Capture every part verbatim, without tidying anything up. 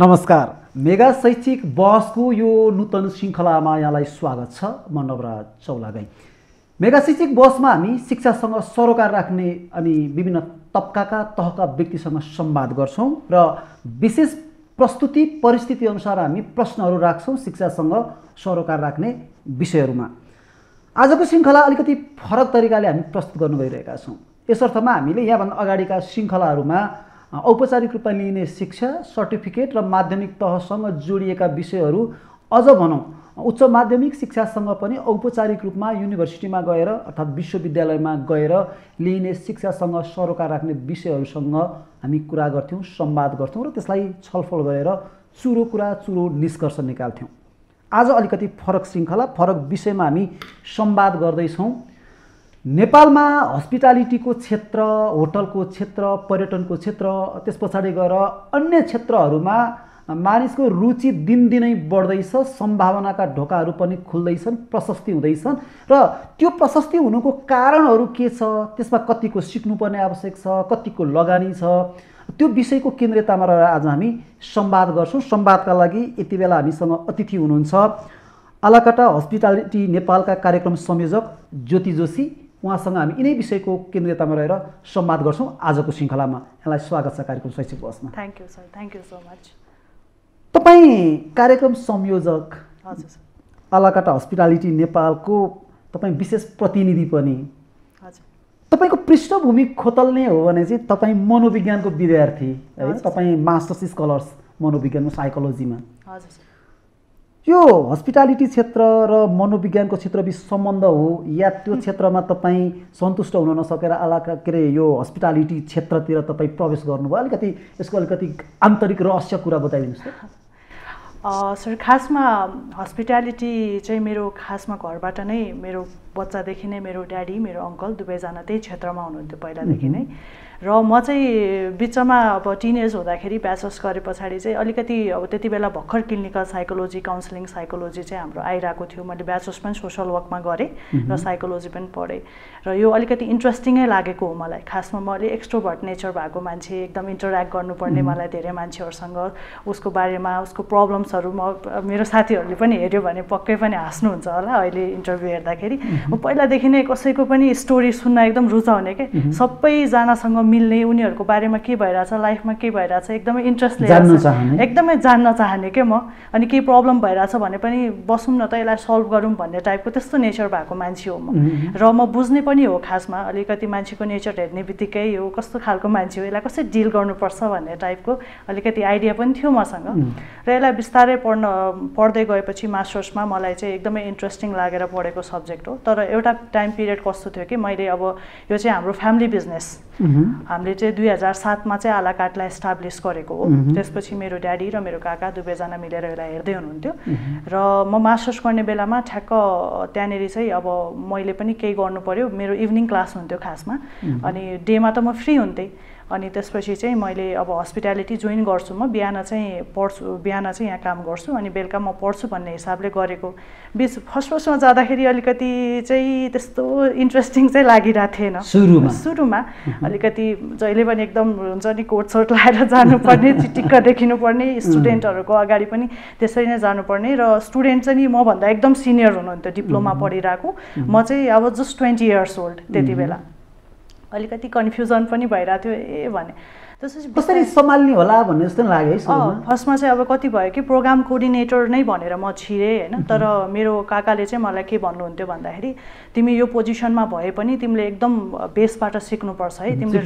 नमस्कार मेगा शैक्षिक बहसको यो नूतन श्रृंखलामा यहाँलाई स्वागत छ। म नब्रा चौलागाई। मेगा शैक्षिक बहसमा हामी शिक्षासँग सरोकार राख्ने अनि विभिन्न तबकाका तहका व्यक्तिसँग संवाद गर्छौं र विशेष प्रस्तुति परिस्थिति अनुसार हामी प्रश्नहरू राख्छौं शिक्षासँग सरोकार राख्ने विषयहरूमा। आजको श्रृंखला अलिकति फरक तरिकाले हामी प्रस्तुत गर्न गइरहेका छौं। यस अर्थमा हामीले यहाँ भन्दा अगाडिका श्रृंखलाहरूमा औपचारिक रूपमा लिने शिक्षा सर्टिफिकेट र माध्यमिक तहसँग जोडिएका विषयहरू अझ भनौं उच्च माध्यमिक शिक्षासँग पनि औपचारिक रूपमा युनिभर्सिटीमा गएर अर्थात् विश्वविद्यालयमा गएर लिने शिक्षासँग सरोकार राख्ने विषयहरूसँग हामी कुरा गर्थ्यौं, संवाद गर्थ्यौं र त्यसलाई छलफल गरेर चुरो कुरा चुरो निष्कर्ष निकाल्थ्यौं। आज अलिकति फरक श्रृंखला फरक विषयमा हामी संवाद गर्दै छौं। नेपालमा हस्पिटालिटीको क्षेत्र, होटलको क्षेत्र, पर्यटनको क्षेत्र, त्यसपछि गएर अन्य क्षेत्रहरूमा मानिसको रुचि दिनदिनै बढ्दैछ, सम्भावनाका ढोकाहरू पनि खुल्दैछन्, प्रशस्ति हुँदैछन् र त्यो प्रशस्ति हुनुको कारणहरू के छ, त्यसमा कतिको सिक्नुपर्ने आवश्यक छ, कतिको लगानी छ, त्यो विषयको केन्द्रियतामा रहेर आज हामी संवाद गर्छौं। संवादका लागि यति बेला हामीसँग अतिथि हुनुहुन्छ आलाकाटा हस्पिटालिटी नेपालका कार्यक्रम संयोजक ज्योति जोशी। उहाँसँग हामी यिनै विषयको केन्द्रियतामा रहेर संवाद गर्छौं आजको श्रृंखलामा। यहाँलाई स्वागत छ कार्यक्रम शैक्षिक बहसमा। Thank you sir, thank you so much. तपाई कार्यक्रम संयोजक, हजुर सर, आलाकाटा हस्पिटालिटी नेपालको तपाई विशेष प्रतिनिधि पनि। हजुर, तपाईको पृष्ठभूमि खोतल्ने हो भने चाहिँ तपाई मनोविज्ञानको विद्यार्थी है, तपाई मास्टर्स स्कलर्स मनोविज्ञानमा साइकोलोजीमा। हजुर सर, यो हस्पिटालिटी क्षेत्र र मनोविज्ञानको क्षेत्रबीच सम्बन्ध हो या त्यो क्षेत्रमा तपाईं सन्तुष्ट हुन नसकेर आलाका केरे यो हस्पिटालिटी क्षेत्रतिर तपाईं प्रवेश गर्नुभयो? अलिकति यसको अलिकति आन्तरिक रहस्य कुरा बताइदिनुस् त। सर, खासमा हस्पिटालिटी चाहिँ मेरो खासमा घरबाट नै, मेरो बच्चादेखि नै मेरो ड्याडी मेरो अंकल दुवैजना त्यही क्षेत्रमा हुनुहुन्थ्यो पहिलादेखि नै। र म चाहिँ बिचमा अब टिनेज हुँदाखेरि ब्याचलर्स गरे पछाडि चाहिँ अलिकति अब त्यति बेला भर्खर क्लिनिकल साइकोलोजी, काउन्सिलिङ साइकोलोजी चाहिँ हाम्रो आइरहेको थियो। मैले ब्याचलर्स पनि सोसल वर्कमा गरेँ र साइकोलोजी पनि पढेँ र यो अलिकति इन्ट्रेस्टिङै लागेको हो मलाई। खासमा म अलि एक्स्ट्रोभर्ट नेचर भएको मान्छे, एकदम इन्टरेक्ट गर्नुपर्ने, मलाई धेरै मान्छेहरूसँग उसको बारेमा उसको प्रब्लम्सहरू म मेरो साथीहरूले पनि हेऱ्यो भने पक्कै पनि हाँस्नुहुन्छ होला अहिले इन्टरभ्यू हेर्दाखेरि। म पहिलादेखि नै कसैको पनि स्टोरी सुन्न एकदम रुचाउने के, सबैजनासँग मिल्ने, उनीहरूको बारेमा के भइरहेछ, लाइफमा के भइरहेछ एकदमै इन्ट्रेस्ट लिएर एकदमै जान्न चाहने के म। अनि केही प्रब्लम भइरहेछ भने पनि बसौँ न त यसलाई सल्भ गरौँ भन्ने टाइपको त्यस्तो नेचर भएको मान्छे हो म। र म बुझ्ने पनि हो खासमा अलिकति मान्छेको नेचर हेर्ने बित्तिकै यो कस्तो खालको मान्छे हो, यसलाई कसरी डिल गर्नुपर्छ भन्ने टाइपको अलिकति आइडिया पनि थियो मसँग। र यसलाई बिस्तारै पढ्न पढ्दै गएपछि मास्टर्समा मलाई चाहिँ एकदमै इन्ट्रेस्टिङ लागेर पढेको सब्जेक्ट हो। तर एउटा टाइम पिरियड कस्तो थियो कि मैले अब यो चाहिँ हाम्रो फ्यामिली बिजनेस, हामीले चाहिँ दुई हजार सातमा चाहिँ आलाकाटलाई इस्टाब्लिस गरेको हो। त्यसपछि मेरो ड्याडी र मेरो काका दुवैजना मिलेर यसलाई हेर्दै हुनुहुन्थ्यो र म मास्टर्स गर्ने बेलामा ठ्याक्क त्यहाँनिर चाहिँ अब मैले पनि केही गर्नु पर्यो। मेरो इभिनिङ क्लास हुन्थ्यो खासमा, अनि डेमा त म फ्री हुन्थेँ। अनि त्यसपछि चाहिँ मैले अब हस्पिटालिटी जोइन गर्छु, म बिहान चाहिँ पढ्छु, बिहान चाहिँ यहाँ काम गर्छु अनि बेलुका म पढ्छु भन्ने हिसाबले गरेको। बिच फर्स्ट फर्स्टमा जाँदाखेरि अलिकति चाहिँ त्यस्तो इन्ट्रेस्टिङ चाहिँ लागिरहेको थिएन सुरुमा। सुरुमा अलिकति जहिले पनि एकदम हुन्छ नि कोट सर्ट लगाएर जानुपर्ने, टिक्क देखिनुपर्ने, स्टुडेन्टहरूको अगाडि पनि त्यसरी नै जानुपर्ने। र स्टुडेन्ट चाहिँ नि मभन्दा एकदम सिनियर हुनुहुन्थ्यो, डिप्लोमा पढिरहेको, म चाहिँ अब जस्ट ट्वेन्टी इयर्स ओल्ड त्यति बेला। अलिकति कन्फ्युजन पनि भइरहेको थियो ए भने त्यसपछि कसरी सम्हाल्ने होला भन्ने जस्तो लाग्यो है। फर्स्टमा चाहिँ अब कति भयो कि प्रोग्राम कोअर्डिनेटर नै भनेर म छिरेँ होइन। तर मेरो काकाले चाहिँ मलाई के भन्नुहुन्थ्यो भन्दाखेरि तिमी यो पोजिसनमा भए पनि तिमीले एकदम बेसबाट सिक्नुपर्छ है, तिमीले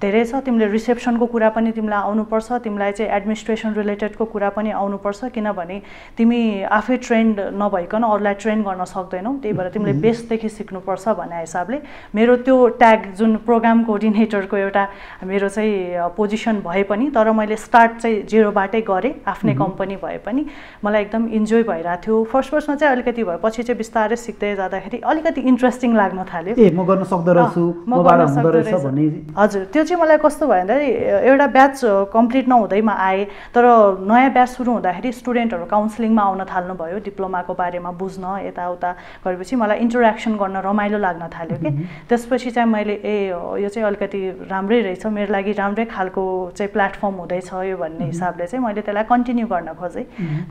धेरै छ, तिमीले रिसेप्सनको कुरा पनि तिमीलाई आउनुपर्छ, तिमीलाई चाहिँ एडमिनिस्ट्रेसन रिलेटेडको कुरा पनि आउनुपर्छ, किनभने तिमी आफै ट्रेन्ड नभइकन अरूलाई ट्रेन गर्न सक्दैनौ, त्यही भएर तिमीले बेसदेखि सिक्नुपर्छ भन्ने हिसाबले मेरो त्यो ट्याग जुन प्रोग्राम कोअर्डिनेटरको एउटा मेरो चाहिँ पोजिसन भए पनि। तर मैले स्टार्ट चाहिँ जेरोबाटै गरेँ, आफ्नै कम्पनी भए पनि मलाई एकदम इन्जोय भइरहेको थियो। फर्स्ट फर्स्टमा चाहिँ अलिकति भयो, पछि चाहिँ बिस्तारै सिक्दै जाँदाखेरि अलिकति इन्ट्रेस्टिङ लाग्न थाल्यो ए म गर्न सक्दो रहेछु, म गर्न सक्दो रहेछ भन्ने। हजुर, त्यो चाहिँ मलाई कस्तो भयो भन्दाखेरि एउटा ब्याच कम्प्लिट नहुँदैमा आएँ, तर नयाँ ब्याच सुरु हुँदाखेरि स्टुडेन्टहरू काउन्सिलिङमा आउन थाल्नुभयो, डिप्लोमाको बारेमा बुझ्न यताउता गरेपछि मलाई इन्टरेक्सन गर्न रमाइलो लाग्न थाल्यो कि। त्यसपछि चाहिँ मैले ए यो चाहिँ अलिकति राम्रै रहेछ, मेरो लागि राम्रै खालको चाहिँ प्लेटफर्म हुँदै छ यो भन्ने हिसाबले चाहिँ मैले त्यसलाई कन्टिन्यू गर्न खोजे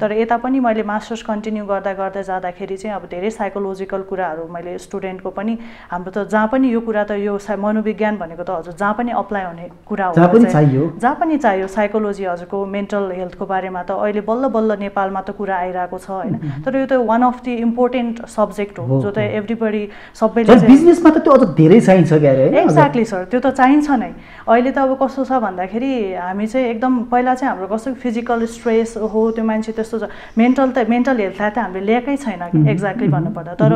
तर एता पनि मैले मास्टर्स कन्टिन्यू गर्दा गर्दै जाँदाखेरि चाहिँ अब धेरै साइकोलोजिकल कुराहरु मैले स्टुडेन्टको पनि हाम्रो त जहाँ पनि यो कुरा त यो मनोविज्ञान भनेको त हजुर जहाँ पनि अप्लाई हुने कुरा हो जहाँ पनि चाहियो जहाँ पनि चाहियो साइकोलोजी हजुरको मेन्टल हेल्थको बारेमा त अहिले बल्ल बल्ल नेपालमा त कुरा आइराको छ हैन तर यो त one of the important subject हो जो त एभ्रीबडी सबैले चाहिँ बिजनेसमा त त्यो अझ धेरै चाहिन्छ ग्यारे हैन एक्ज्याक्टली सर त्यो त चाहिन्छ नै अहिले त अब कस्तो छ भन्दाखेरि हामी चाहिँ एकदम पहिला चाहिँ हाम्रो कस्तो फिजिकल स्ट्रेस हो त्यो मान्छे त्यस्तो छ मेन्टल त मेन्टल हेल्थलाई त हामीले ल्याकै छैन एक्ज्याक्टली भन्नु पर्दा तर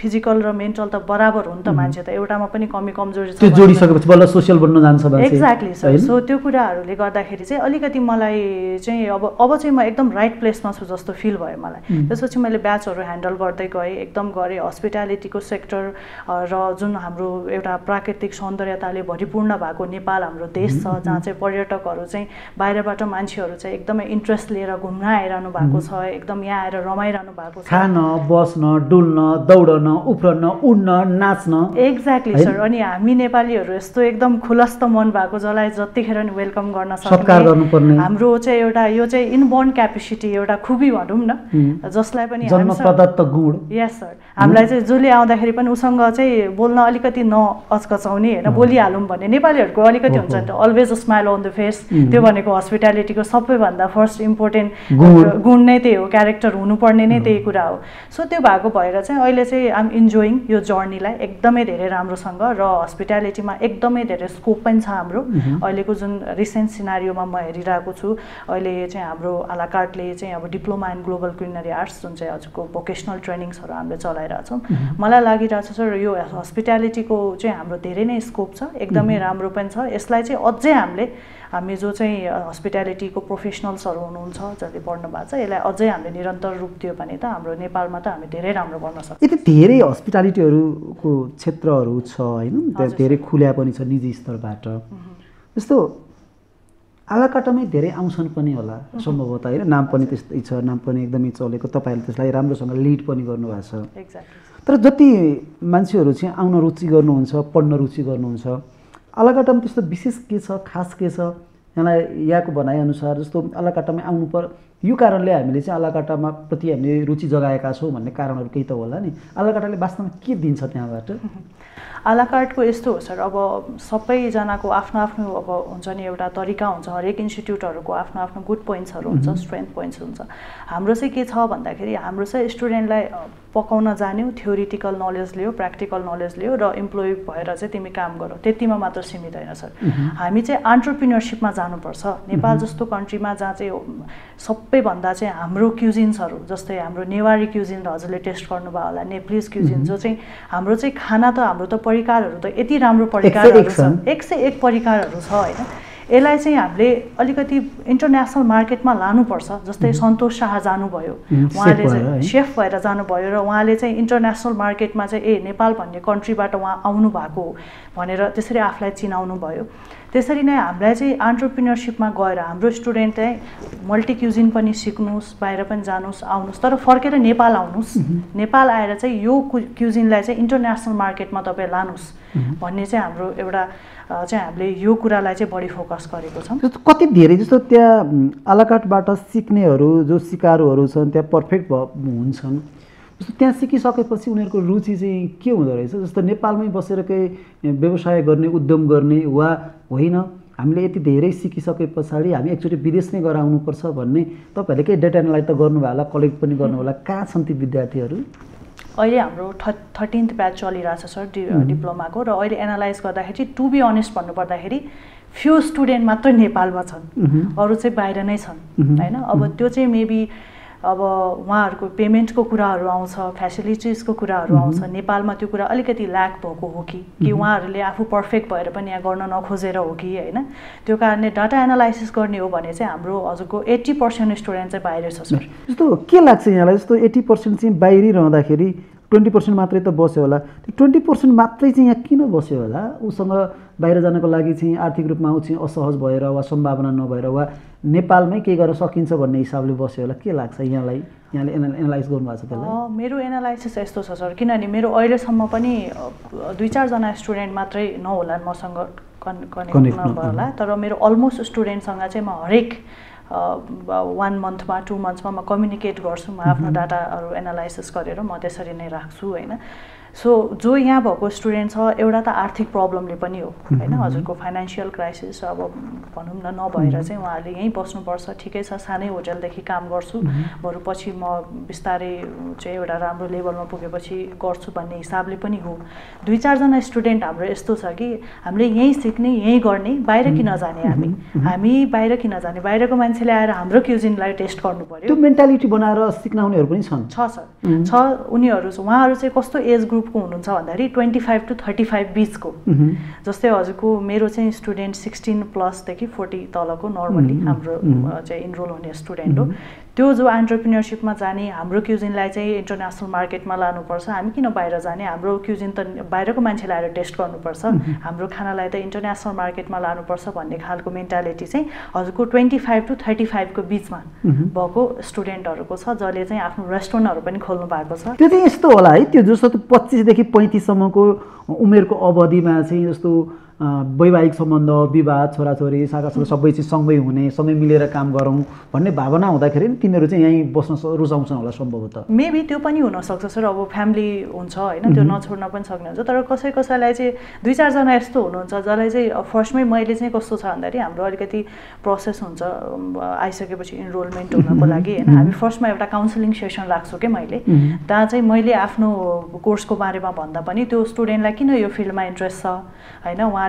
फिजिकल र मेन्टल त बराबर हुन्छ मान्छे त एउटामा पनि कमी कमजोरी छ त्यो जोडिसकेपछि बल्ल सोशल बन्न जान्छ मान्छे एक्ज्याक्टली सर सो त्यो कुराहरुले गर्दाखेरि चाहिँ अलिकति मलाई चाहिँ अब अब चाहिँ म एकदम राइट प्लेसमा छु जस्तो फिल भयो मलाई त्यसपछि मैले ब्याचहरु ह्यान्डल गर्दै गए एकदम गरे हस्पिटालिटीको सेक्टर र जुन हाम्रो एउटा प्राकृतिक सौन्दर्यताले भरिपूर्ण भएको नेपाल हाम्रो देश छ जहाँ चाहिँ पर्यटकहरु चाहिँ बाहिरबाट मान्छेहरु चाहिँ एकदमै इन्ट्रेस्ट लिएर घुम्न आइरानु भएको छ एकदम यहाँ आएर रमाइरानु भएको छ खान बस्न डुल्न दौड्न उफ्रन उड्न नाच्न एक्ज्याक्टली सर अनि हामी नेपालीहरु यस्तो एकदम खुलस्त मन भएको जलाई जतिखेर नि वेलकम गर्न सक्ने हाम्रो चाहिँ एउटा यो चाहिँ इनबोर्न क्यापेसिटी एउटा खुबी भनौं न जसलाई पनि जन्म प्रदत्त गुण यस सर हामीलाई चाहिँ जसले आउँदाखेरि पनि उसँग चाहिँ बोल्न अलिकति न अचकचाउने हैन बोलिहालौं भन्ने नेपालीहरुको अलिकति हुन्छ नि त always smile on the face त्यो भनेको हस्पिटालिटीको सबैभन्दा फर्स्ट इम्पोर्टेन्ट गुण नै त्यही हो क्यारेक्टर हुनुपर्ने नै त्यही कुरा हो सो त्यो भएको भएर चाहिँ अहिले चाहिँ I am enjoying your journey लाई एकदमै धेरै राम्रोसँग र hospitality मा एकदमै धेरै स्कोप पनि छ हाम्रो अहिलेको जुन रिसेंट सिनारियो मा म हेरिरहेको छु अहिले चाहिँ हाम्रो अलाकार्टले चाहिँ अब diploma in global culinary arts जुन चाहिँ हजुरको भोकेशनल ट्रेनिङ्सहरु हामीले चलाइराछौं मलाई लागिराछ सर यो hospitality को चाहिँ हाम्रो धेरै नै स्कोप छ एकदमै राम्रो पनि छ यसलाई चाहिँ अझै हामीले हामी जो चाहिँ hospitality को प्रोफेसनल्सहरु हुनुहुन्छ जसले पढ्नु भएको छ यसलाई अझै हामीले निरन्तर रूप दियो भने त हाम्रो नेपालमा त हामी धेरै राम्रो गर्न सक्छौं धेरै हस्पिटालिटीहरुको क्षेत्रहरु छ हैन धेरै खुल्या पनि छ निजी स्तरबाट जस्तो आलाकाटमै धेरै आउँछन् पनि होला सम्भवतः हैन नाम पनि त्यस्तै छ नाम पनि एकदमै चलेको तपाईले त्यसलाई राम्रोसँग लीड पनि गर्नु भएको छ एक्ज्याक्टली तर जति मान्छेहरु चाहिँ आउन रुचि गर्नुहुन्छ पढ्न रुचि गर्नुहुन्छ आलाकाटमा त्यस्तो विशेष के छ खास के छ यहाँलाई यहाँको भनाइ अनुसार जस्तो आलाकाटमै आउनु पर यो कारणले हामीले चाहिँ आलाकाटामा प्रति हामीले रुचि जगाएका छौं भन्ने कारणहरु केही त होला नि आलाकाटाले वास्तवमा के दिन्छ त्यहाँबाट आलाकार्टको यस्तो हो सर अब सबैजनाको आफ्नो आफ्नो अब हुन्छ नि एउटा तरिका हुन्छ हरेक इन्स्टिट्युटहरुको आफ्नो आफ्नो गुड पोइन्ट्सहरु हुन्छ स्ट्रेन्थ पोइन्ट्स हुन्छ हाम्रो चाहिँ के छ भन्दाखेरि हाम्रो चाहिँ स्टुडेन्टलाई पकाउन जान्यो थ्योरिटिकल नलेज लियो प्र्याक्टिकल नलेज लियो र एम्प्लोइ भएर चाहिँ तिमी काम गरौ त्यतिमा मात्र सीमित हैन सर हामी चाहिँ एन्टरप्रेन्योरशिपमा जानुपर्छ नेपाल जस्तो कन्ट्रीमा जहाँ चाहिँ सबैभन्दा चाहिँ हाम्रो क्युजिन्सहरु जस्तै हाम्रो नेवारी क्युजिन हजुरले टेस्ट गर्नुभयो होला नेपालीज क्युजिन जो चाहिँ हाम्रो चाहिँ खाना त हाम्रो त परिकारहरु त यति राम्रो परिकारहरु छ एक सय एक परिकारहरु छ हैन एलाई चाहिँ हामीले अलिकति इन्टरनेशनल मार्केटमा लानुपर्छ जस्तै सन्तोष शाह जानु भयो उहाँले चाहिँ शेफ भएर जानु भयो र उहाँले चाहिँ इन्टरनेशनल मार्केटमा चाहिँ ए नेपाल भन्ने कन्ट्रीबाट उहाँ आउनु भएको भनेर त्यसरी आफलाई चिनाउनु भयो त्यसरी नै हामीलाई चाहिँ एन्टरप्रेन्योरशिपमा गएर हाम्रो स्टुडेन्ट चाहिँ मल्टी क्युजिन पनि सिक्नुस् बाहिर पनि जानुस् आउनुस् तर फर्केर नेपाल आउनुस् नेपाल आएर चाहिँ यो क्युजिनलाई चाहिँ इन्टरनेशनल मार्केटमा तपाईँ लानुस् भन्ने चाहिँ हाम्रो एउटा चाहिँ हामीले यो कुरालाई चाहिँ बढी फोकस गरेको छौं जस्तो कति धेरै जस्तो त्यहाँ आलाकाटबाट सिक्नेहरु जो सिकारुहरु छन् त्यहाँ पर्फेक्ट हुन्छन् जस्तो त्यहाँ सिकिसकेपछि उनीहरुको रुचि चाहिँ के हुँदो रहेछ जस्तो नेपालमै बसेर के व्यवसाय गर्ने उद्यम गर्ने वा होइन हामीले यति धेरै सिकिसकेपछि हामी एकचोटी विदेश नै गराउनु पर्छ भन्ने तपाईहरुले के डेटा एनालाइज त गर्नुभयो होला कलेक्ट पनि गर्नु होला कहाँ छन् ती विद्यार्थीहरु अहिले हाम्रो थर्टीन्थ ब्याच चलिरहेछ सर डिप्लोमाको र अहिले एनालाइज गर्दाखेरि टु बी अनेस्ट भन्नु पर्दाखेरि फ्यु स्टुडेन्ट मात्र नेपालमा छन् अरु चाहिँ बाहिर नै छन् हैन अब त्यो चाहिँ मेबी अब उहाँहरुको पेमेन्टको कुराहरु आउँछ फ्यासिलिटिजको कुराहरु आउँछ नेपालमा त्यो कुरा अलिकति ल्याक भएको हो कि कि उहाँहरुले आफू पर्फेक्ट भएर पनि यहाँ गर्न नखोजेर हो कि हैन त्यो कारणले डाटा एनालाइसिस गर्ने हो भने चाहिँ हाम्रो हजुरको एटी पर्सेन्ट स्टुडेन्ट चाहिँ बाहिर छ सर जस्तो के लाग्छ यहाँलाई जस्तो एटी पर्सेन्ट चाहिँ बाहिरी रहँदाखेरि ट्वेन्टी पर्सेन्ट मात्रै त बस्यो होला त्यो ट्वेन्टी पर्सेन्ट मात्रै चाहिँ यहाँ किन बस्यो होला उसँग बाहिर जानको लागि चाहिँ आर्थिक रूपमा उ चाहिँ असहज भएर वा सम्भावना नभएर वा नेपालमै के गर्न सकिन्छ भन्ने हिसाबले बस्यो होला के लाग्छ यहाँलाई यहाँले एनालाइज गर्नु भएको छ त्यसलाई मेरो एनालाइसिस यस्तो छ सर किनभने मेरो अहिलेसम्म पनि दुई चार जना स्टुडेन्ट मात्रै नहोलान् मसँग कनेक्ट नभला तर मेरो अलमोस्ट स्टुडेन्ट सँग चाहिँ म हरेक one month ma two months ma communicate garchu ma afna data haru analysis garera ma tesari nai rakhchu haina so jo yaha bhako student cha euta ta aarthik problem le pani ho haina hazurko financial crisis aba bhanum na nabaira chai uhale yahi basnu parcha thikai cha sanai hotel dekhi kaam garchu bharu पछि म बिस्तारै चाहिँ एउटा राम्रो लेभलमा पुगेपछि गर्छु भन्ने हिसाबले पनि हो दुई चार जना स्टुडेन्ट हाम्रो यस्तो छ कि हामीले यही सिक्ने यही गर्ने बाहिर किन नजाने हामी हामी बाहिर किन नजाने बाहिरको मान्छे ल्याएर हाम्रो क्युजिनलाई टेस्ट गर्नु पर्यो त्यो मेन्टालिटी बनाएर सिक्नाउनेहरु पनि छन् छ सर छ उनीहरु उहाँहरु चाहिँ कस्तो एज ग्रुपको हुनुहुन्छ भन्दाखेरि twenty-five to thirty-five बीचको जस्तै हजुरको मेरो चाहिँ स्टुडेन्ट sixteen plus देखि forty तलको नर्मली हाम्रो चाहिँ इनरोल हुने स्टुडेन्ट हो त्यो जो एन्टरप्रेन्योरशिपमा जाने हाम्रो क्युजिनलाई चाहिँ इन्टरनेशनल मार्केटमा लानुपर्छ हामी किन बाहिर जाने हाम्रो क्युजिन त बाहिरको मान्छे ल्याएर टेस्ट गर्नुपर्छ हाम्रो खानालाई त इन्टरनेशनल मार्केटमा लानुपर्छ भन्ने खालको मेन्टालिटी चाहिँ हजुरको twenty-five to thirty-five को बीचमा भएको स्टुडेन्टहरुको छ जसले चाहिँ आफ्नो रेस्टुरेन्टहरु पनि खोल्नु भएको छ त्यो चाहिँ यस्तो होला है त्यो जस्तो पच्चीस देखि पैंतीस सम्मको उमेरको अवधिमा चाहिँ जस्तो वैवाहिक सम्बन्ध विवाह छोराछोरी सागासो सबै चाहिँ सँगै हुने सँगै मिलेर काम गरौँ भन्ने भावना हुँदाखेरि तिनीहरु चाहिँ यही बस्न रुचाउँछन् होला सम्भवतः मेबी त्यो पनि हुन सक्छ सर अब फ्यामिली हुन्छ हैन त्यो नछोड्न पनि सक्ने हुन्छ तर कसै कसैलाई चाहिँ दुई चार जना यस्तो हुनुहुन्छ जसलाई चाहिँ फर्स्टमै मैले चाहिँ कस्तो छ भन्दाखेरि हाम्रो अलिकति प्रोसेस हुन्छ आइसकेपछि एनरोलमेन्ट हुनको लागि हैन हामी फर्स्टमा एउटा काउन्सलिङ सेसन राख्छु के मैले ता चाहिँ मैले आफ्नो कोर्सको बारेमा भन्दा पनि त्यो स्टुडेन्टलाई किन यो फिल्डमा इन्ट्रेस्ट छ हैन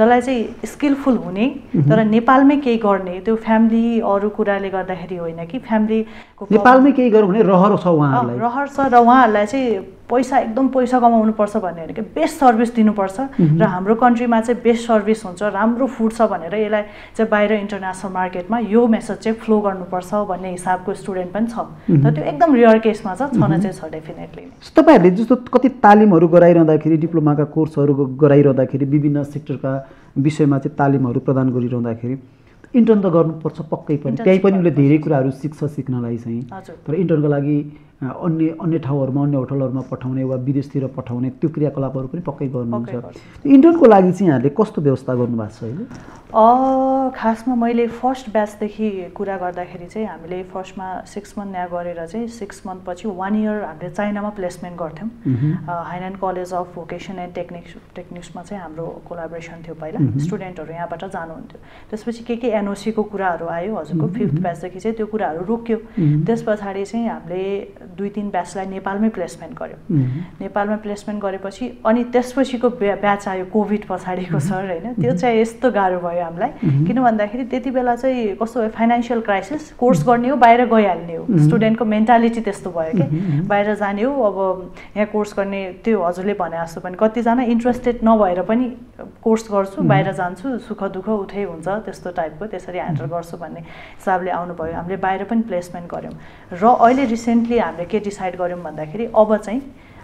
जसलाई चाहिँ स्किलफुल हुने तर नेपालमै केही गर्ने त्यो फ्यामिली अरु कुराले गर्दाखेरि होइन कि फ्यामिलीको नेपालमै केही गर्नु हुने रहर छ उहाँहरुलाई रहर छ र उहाँहरुलाई चाहिँ पैसा एकदम पैसा कमाउनु पर्छ भन्ने होइन कि बेस्ट सर्भिस दिनुपर्छ र हाम्रो कन्ट्रीमा चाहिँ बेस्ट सर्भिस हुन्छ राम्रो फुड छ भनेर यसलाई चाहिँ बाहिर इन्टरनेशनल मार्केटमा यो मेसेज चाहिँ फ्लो गर्नुपर्छ भन्ने हिसाबको स्टुडेन्ट पनि छ तर त्यो एकदम रेयर केसमा छ छन चाहिँ छ डेफिनेटली तपाईहरुले जस्तो कति तालिमहरु गराइरहँदाखेरि डिप्लोमाका कोर्सहरु गराइरहँदाखेरि विभिन्न सेक्टरका विषयमा चाहिँ तालिमहरु प्रदान गरिरहँदाखेरि इन्टर्न त गर्नुपर्छ पक्कै पनि त्यही पनि उले धेरै कुराहरु सिक्छ सिक्नलाई चाहिँ तर इन्टर्नको लागि अन्य अन्य ठाउँहरुमा अन्य होटलहरुमा पठाउने वा विदेशतिर पठाउने त्यो क्रियाकलापहरु पनि पक्कै गर्नुहुन्छ इन्टर्नको लागि चाहिँ यहाँले कस्तो व्यवस्था गर्नु भएको छ अहिले अ खासमा मैले फर्स्ट ब्याच देखि कुरा गर्दाखेरि चाहिँ हामीले फर्स्टमा six month यहाँ गरेर चाहिँ six month पछि one year हामीले चाइनामा प्लेसमेन्ट गर्थ्यौं highland college of vocation and technics टेक्निक्समा चाहिँ हाम्रो कोलाबोरेसन थियो पहिला स्टुडेन्टहरु यहाँबाट जानुहुन्थ्यो त्यसपछि के के एनओसी को कुराहरु आयो हजुरको fifth ब्याच देखि चाहिँ त्यो कुराहरु रोक्यो त्यसपछि चाहिँ हामीले दुई तीन ब्याचलाई नेपालमै प्लेसमेन्ट गर्यो नेपालमा प्लेसमेन्ट गरेपछि अनि त्यसपछिको ब्याच आयो कोभिड पछाडीको सर हैन त्यो चाहिँ यस्तो गाह्रो भयो हामीलाई किन भन्दाखेरि त्यतिबेला चाहिँ कस्तो फाइनान्शियल क्राइसिस कोर्स गर्ने हो बाहिर गइहाल्ने हो स्टुडेन्टको मेन्टालिटी त्यस्तो भयो के बाहिर जाने हो अब यहाँ कोर्स गर्ने त्यो हजुरले भने जस्तो पनि कतिजना इन्ट्रेस्टेड नभएर पनि कोर्स गर्छु बाहिर जान्छु सुख दुःख उठै हुन्छ त्यस्तो टाइपको त्यसरी ह्यान्डल गर्छु भन्ने हिसाबले आउनुभयो हामीले बाहिर पनि प्लेसमेन्ट गर्यौं र अहिले रिसेन्टली हामीले के डिसाइड गर्यौं भन्दाखेरि अब चाहिँ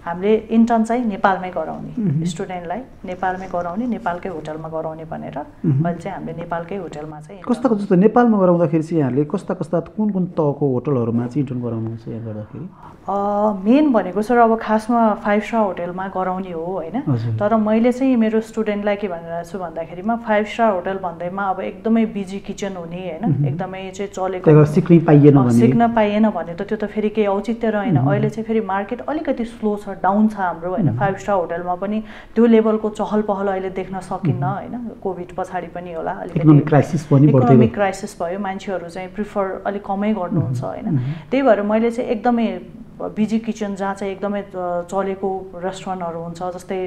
हामीले इन्टर्न चाहिँ नेपालमै गराउने स्टुडेन्टलाई नेपालमै गराउने नेपालकै होटलमा गराउने भनेर अहिले चाहिँ हामीले नेपालकै होटलमा चाहिँ कस्तो कस्तो नेपालमा गराउँदाखेरि चाहिँ यहाँले कस्ता कस्ता कुन कुन तहको होटलहरुमा चाहिँ इन्टर्न गराउनुहुन्छ यहाँ गर्दाखेरि मेन भनेको सर अब खासमा फाइभ स्टार होटलमा गराउने हो हैन तर मैले चाहिँ मेरो स्टुडेन्टलाई के भनिरहेछु भन्दाखेरिमा फाइभ स्टार होटल भन्दैमा अब एकदमै बिजी किचन हुने हैन एकदमै चाहिँ चलेको सिक्न पाइएन भने सिक्न पाइएन भने त त्यो त फेरि केही औचित्य रहेन अहिले चाहिँ फेरि मार्केट अलिकति स्लो छ डाउन छ हाम्रो हैन फाइभ स्टार होटलमा पनि त्यो लेभलको चहल पहल अहिले देख्न सकिन्न हैन कोभिड पछाडी पनि होला अलिकति इकोनोमिक क्राइसिस पनि बढ्दै गयो इकोनोमिक क्राइसिस भयो मान्छेहरु चाहिँ प्रिफर अलि कमै गर्नुहुन्छ हैन त्यही भएर मैले चाहिँ एकदमै बिजी किचन जहाँ चाहिँ एकदमै चलेको रेस्टुरेन्टहरु हुन्छ जस्तै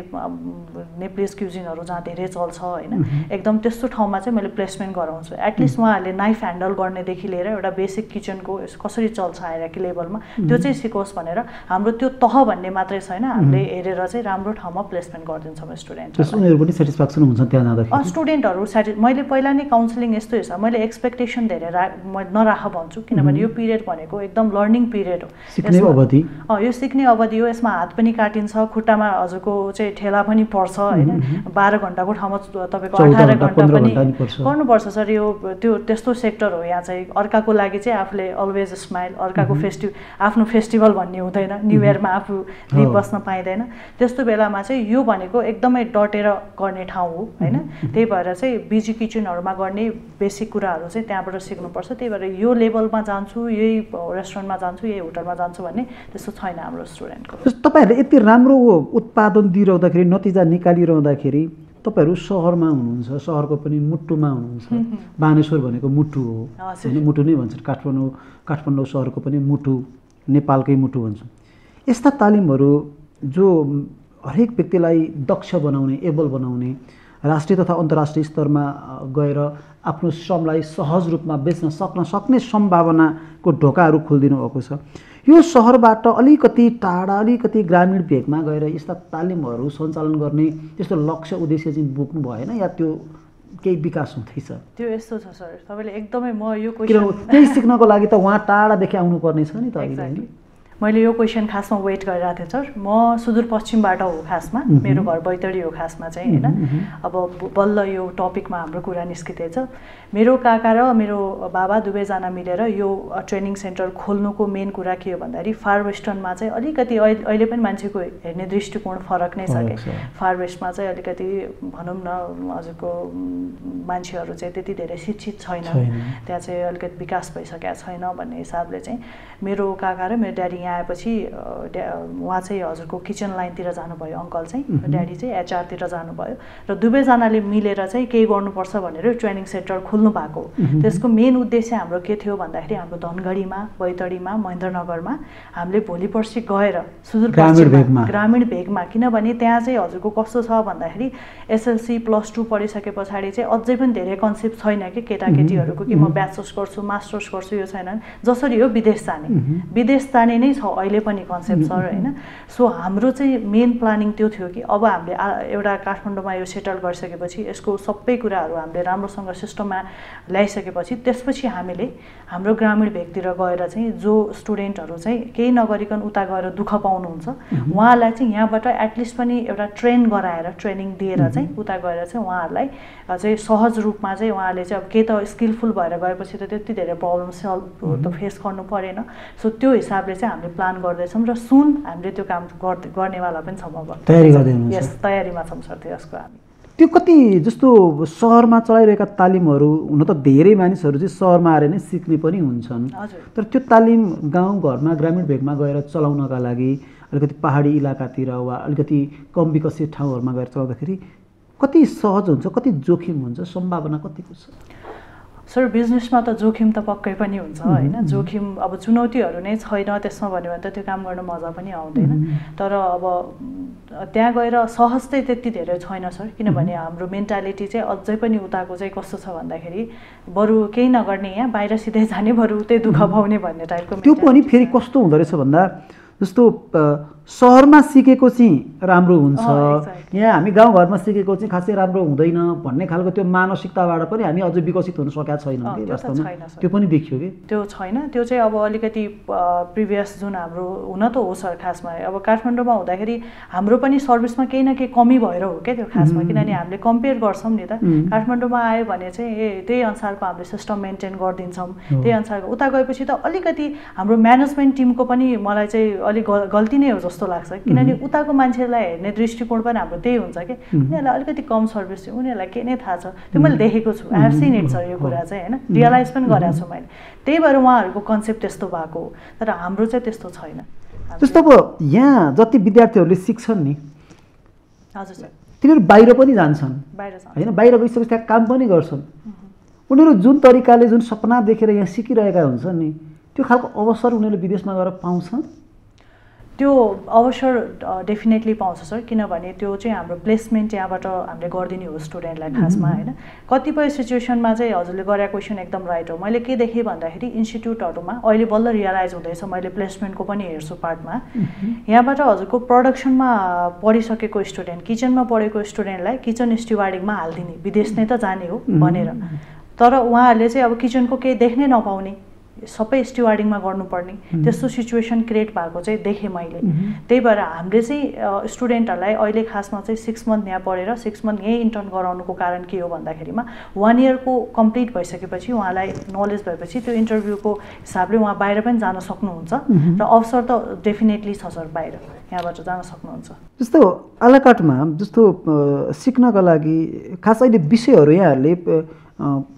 नेप्लिस क्युजिनहरु जहाँ धेरै चल्छ हैन एकदम त्यस्तो ठाउँमा चाहिँ मैले प्लेसमेन्ट गराउँछु एटलिस्ट उहाँहरुले नाइफ ह्यान्डल गर्नेदेखि लिएर एउटा बेसिक किचनको कसरी चल्छ हायरार्की लेभलमा त्यो चाहिँ सिकोस् भनेर हाम्रो त्यो तह भन्ने मात्रै छैन हामीले हेरेर चाहिँ राम्रो ठाउँमा प्लेसमेन्ट गर्दिन्छौँ स्टुडेन्टहरु उनीहरु पनि सेटिस्फ्याक्सन हुन्छ त्यहाँ जाँदाखेरि स्टुडेन्टहरु मैले पहिला नै काउन्सलिङ यस्तो हेर्छ मैले एक्सपेक्टेसन धेरै नराख भन्छु किनभने यो पिरियड भनेको एकदम लर्निङ पिरियड हो अवधि यो सिक्ने अवधि हो यसमा हात पनि काटिन्छ खुट्टामा हजुरको चाहिँ ठेला पनि पर्छ हैन बाह्र घण्टाको ठाउँमा तपाईको अठार घण्टा पनि गर्नुपर्छ सर यो त्यो त्यस्तो सेक्टर हो यहाँ चाहिँ अर्काको लागि चाहिँ आफुले अलवेज स्माइल अर्काको फेस्टिभ आफ्नो फेस्टिभल भन्ने हुँदैन न्यू इयरमा आफु दि बस्न पाइदैन त्यस्तो बेलामा चाहिँ यो भनेको एकदमै डटेर गर्ने ठाउँ हो हैन त्यही भएर चाहिँ बिजी किचनहरुमा गर्ने बेसिक कुराहरु चाहिँ त्यहाँबाट सिक्नुपर्छ त्यही भएर यो लेभलमा जान्छु यही रेस्टुरेन्टमा जान्छु यही होटलमा जान्छु भन्ने त्यस्तो छैन हाम्रो स्टुडेन्टको तपाईहरुले यति राम्रो उत्पादन दिइराउँदाखेरि नतिजा निकालिराउँदाखेरि तपाईहरु शहरमा हुनुहुन्छ शहरको पनि मुट्टुमा हुनुहुन्छ बानेश्वर भनेको मुट्टु हो हैन मुट्टु नै भन्छन् काठमाडौँ काठमाडौँ शहरको पनि मुट्टु नेपालकै मुट्टु भन्छन् यस्ता तालिमहरु जो हरेक व्यक्तिलाई दक्ष बनाउने एबल बनाउने राष्ट्रिय तथा अन्तर्राष्ट्रिय स्तरमा गएर आफ्नो श्रमलाई सहज रूपमा बेच्न सक्न सक्ने सम्भावनाको ढोकाहरु खोलिदिनु भएको छ यो शहरबाट अलिकति टाढा अलिकति ग्रामीण भेगमा गएर यस्ता तालिमहरु सञ्चालन गर्ने त्यस्तो लक्ष्य उद्देश्य चाहिँ बोक्नु भएन या त्यो केही विकास हुँदैछ त्यो यस्तो छ सर तपाईले एकदमै म यो क्वेशन त्यही सिक्नको लागि त वहाँ टाढादेखि आउनु पर्ने छ नि त अहिले मैले यो क्वेशन खासमा वेट गरिरहेको थिएँ सर म सुदूरपश्चिमबाट हो खासमा मेरो घर बैतडी हो खासमा चाहिँ हैन अब बल्ल यो टपिकमा हाम्रो कुरा निस्कितेछ मेरो काका र मेरो बाबा दुवैजना मिलेर यो ट्रेनिङ सेन्टर खोल्नुको मेन कुरा के हो भन्दाखेरि फार वेस्टर्नमा चाहिँ अलिकति अहिले पनि मान्छेको हेर्ने दृष्टिकोण फरक नै छ के फार वेस्टमा चाहिँ अलिकति भनौं न हजुरको मान्छेहरु चाहिँ त्यति धेरै शिक्षित छैन त्यहाँ चाहिँ अलिकति विकास भइसकेको छैन भन्ने हिसाबले चाहिँ मेरो काका र मेरो ड्याडी आएपछि उहाँ चाहिँ हजुरको किचन लाइनतिर जानुभयो अंकल चाहिँ ड्याडी चाहिँ एचआर तिर जानुभयो र दुवैजनाले मिलेर चाहिँ केही गर्नुपर्छ भनेर ट्रेनिङ सेन्टर खोल्नु भएको त्यसको मेन उद्देश्य हाम्रो के थियो भन्दाखेरि हाम्रो धनगढीमा बैतडीमा महेन्द्रनगरमा हामीले भोलि पर्सि गएर सुदूरपश्चिममा ग्रामीण भेगमा किनभने त्यहाँ चाहिँ हजुरको कस्तो छ भन्दाखेरि एसएलसी प्लस टू पढिसके पछाडि चाहिँ अझै पनि धेरै कन्सेप्ट छैन कि केटाकेटीहरुको कि म ब्याचलर्स गर्छु मास्टर्स गर्छु यो छैन जसरी हो विदेश जाने विदेश जाने नै छ अहिले पनि कन्सेप्ट सर हैन सो हाम्रो चाहिँ मेन प्लानिङ त्यो थियो कि अब हामीले एउटा काठमाडौँमा यो सेटल गरिसकेपछि यसको सबै कुराहरु हामीले राम्रोसँग सिस्टममा ल्याइसकेपछि त्यसपछि हामीले हाम्रो ग्रामीण भेगतिर गएर चाहिँ जो स्टुडेन्टहरु चाहिँ केही नगरिकन उता गएर दुःख पाउनुहुन्छ उहाँलाई चाहिँ यहाँबाट एटलिस्ट पनि एउटा ट्रेन गराएर ट्रेनिङ दिएर चाहिँ उता गएर चाहिँ उहाँहरुलाई चाहिँ सहज रूपमा चाहिँ उहाँले चाहिँ अब के त स्किलफुल भएर गएपछि त त्यति धेरै प्रब्लम सल्भ त फेस गर्नु परेन सो त्यो हिसाबले चाहिँ हामीले प्लान गर्दै छम र सुन हामीले त्यो काम गर्नेवाला पनि छम अब तयारी गर्दै हुनुहुन्छ यस तयारीमा छम सर त्यसको हामी त्यो कति जस्तो शहरमा चलाइरहेका तालिमहरु हुन त धेरै मानिसहरु चाहिँ शहरमा आएर नै सिक्ने पनि हुन्छन् तर त्यो तालिम गाउँ घरमा ग्रामीण भेगमा गएर चलाउनका लागि अलिकति पहाडी इलाकातिर वा अलिकति कम विकसित ठाउँहरुमा गएर चलाउँदाखेरि कति सहज हुन्छ कति जोखिम हुन्छ सम्भावना कतिको छ सर बिजनेसमा त जोखिम त पक्कै पनि हुन्छ हैन जोखिम अब चुनौतीहरु नै छैन त्यसमा भन्यो भने त त्यो काम गर्न मजा पनि आउँदैन तर अब त्यहाँ गएर सहज चाहिँ त्यति धेरै छैन सर किनभने हाम्रो मेन्टालिटी चाहिँ अझै पनि उताको चाहिँ कस्तो छ भन्दाखेरि बरु केही नगर्ने यहाँ बाहिर सिधै जाने बरु उतै दुःख पाउने भन्ने टाइपको त्यो पनि फेरि कस्तो हुँदो रहेछ भन्दा जस्तो शहरमा सिकेको चाहिँ राम्रो हुन्छ यहाँ हामी गाउँ घरमा सिकेको चाहिँ खासै राम्रो हुँदैन भन्ने खालको त्यो मानसिकताबाट पनि हामी अझै विकसित हुन सकेका छैनौँ के वास्तवमा त्यो पनि देखियो के त्यो छैन त्यो चाहिँ अब अलिकति प्रिभियस जुन हाम्रो हुन त हो सर खासमा अब काठमाडौँमा हुँदाखेरि हाम्रो पनि सर्भिसमा केही न केही कमी भएर हो के त्यो खासमा किनभने हामीले कम्पेयर गर्छौं नि त काठमाडौँमा आयो भने चाहिँ ए त्यही अनुसारको हामीले सिस्टम मेन्टेन गर्दिन्छौँ त्यही अनुसारको उता गएपछि त अलिकति हाम्रो म्यानेजमेन्ट टिमको पनि मलाई चाहिँ अलिक गल्ती नै हो जस्तो लाग्छ किनभने उताको मान्छेलाई हेर्ने दृष्टिकोण पनि हाम्रो त्यही हुन्छ के उनीहरुलाई अलिकति कम सर्भिस उनीहरुलाई के नै थाहा छ त्यो मैले देखेको छु I have seen it sir यो कुरा चाहिँ हैन रियलाइज पनि गरेको छु मैले त्यही भएर उहाँहरुको कन्सेप्ट त्यस्तो भएको हो तर हाम्रो चाहिँ त्यस्तो छैन जस्तो अब यहाँ जति विद्यार्थीहरुले सिक्छन् नि हजुर सर तिनीहरु बाहिर पनि जान्छन् बाहिर हैन बाहिर गइसकेपछि त्यहाँ काम पनि गर्छन् उनीहरु जुन तरिकाले जुन सपना देखेर यहाँ सिकिरहेका हुन्छन् नि त्यो खालको अवसर उनीहरुले विदेशमा गएर पाउँछन् त्यो अवसर डेफिनेटली पाउँछ सर किनभने त्यो चाहिँ हाम्रो प्लेसमेन्ट यहाँबाट हामीले गरिदिने हो स्टुडेन्टलाई खासमा हैन कतिपय सिचुएसनमा चाहिँ हजुरले गरेको क्वेशन एकदम राइट हो मैले के देखेँ भन्दाखेरि इन्स्टिट्युटहरुमा अहिले बल्ल रियलाइज हुँदैछ मैले प्लेसमेन्टको पनि हेर्छु पार्टमा यहाँबाट हजुरको प्रोडक्सनमा पढिसकेको स्टुडेन्ट किचनमा पढेको स्टुडेन्टलाई किचन स्टिवार्डिङमा हालदिने विदेश नै त जाने हो भनेर तर उहाँहरूले चाहिँ अब किचनको केही देख्नै नपाउने सबै स्टीवार्डिंग मा गर्नुपर्ने त्यस्तो सिचुएसन क्रिएट भएको चाहिँ देखे मैले त्यही भएर हामीले चाहिँ स्टुडेन्टहरुलाई अहिले खासमा चाहिँ six मन्थ यहाँ पढेर six मन्थ यही इन्टर्न गराउनुको कारण के हो भन्दाखेरिमा one year को कम्प्लिट भइसकेपछि उहाँलाई नलेज भएपछि त्यो इन्टरभ्यूको हिसाबले उहाँ बाहिर पनि जान सक्नुहुन्छ र अवसर त डेफिनेटली छ सर बाहिर यहाँबाट जान सक्नुहुन्छ जस्तो आलाकाटमा जस्तो सिक्नका लागि खास अहिले विषयहरु यहाँहरुले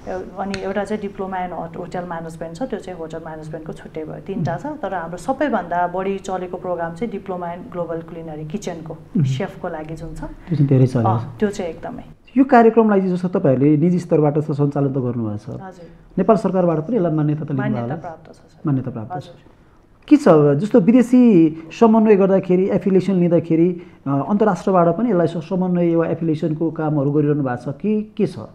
भयो अनि एउटा चाहिँ डिप्लोमा इन होटल म्यानेजमेन्ट छ त्यो चाहिँ होटल म्यानेजमेन्टको छुट्टै भयो तीनटा छ तर हाम्रो सबैभन्दा बढी चलेको प्रोग्राम चाहिँ डिप्लोमा इन ग्लोबल क्युलिनरी किचनको शेफको लागि जुन छ त्यो चाहिँ त्यो चाहिँ एकदमै यो कार्यक्रमलाई जस्तो तपाईहरुले निजी स्तरबाट सञ्चालन त गर्नुभएको छ हजुर नेपाल सरकारबाट पनि यसलाई मान्यता त लिनुभएको मान्यता प्राप्त छ मान्यता प्राप्त छ के छ जस्तो विदेशी समन्वय गर्दाखेरि एफिलिएसन लिँदाखेरि अन्तर्राष्ट्रबाट पनि यसलाई समन्वय वा एफिलिएसनको कामहरु गरिरहनु भएको छ कि के छ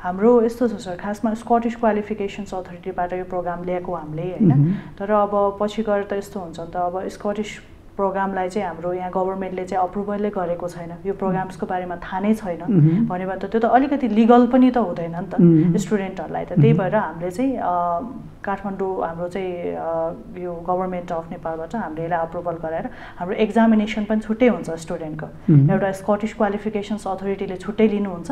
हाम्रो यस्तो छ सर खासमा स्कटिश क्वालिफिकेशन्स अथोरिटीबाट यो प्रोग्राम ल्याएको हामीले हैन तर अब पछि गएर त यस्तो हुन्छ नि त अब स्कटिश प्रोग्रामलाई चाहिँ हाम्रो यहाँ गभर्नमेन्टले चाहिँ अप्रुभलै गरेको छैन यो प्रोग्राम्सको बारेमा थाहा नै छैन भने त त्यो त अलिकति लिगल पनि त हुँदैन नि त स्टुडेन्टहरुलाई त त्यही भएर हामीले चाहिँ काठमाडौँ हाम्रो चाहिँ यो गभर्नमेन्ट अफ नेपालबाट हामीले यसलाई अप्रुभल गराएर हाम्रो एक्जामिनेसन पनि छुट्टै हुन्छ स्टुडेन्टको एउटा स्कटिश क्वालिफिकेशन्स अथोरिटीले छुट्टै लिनुहुन्छ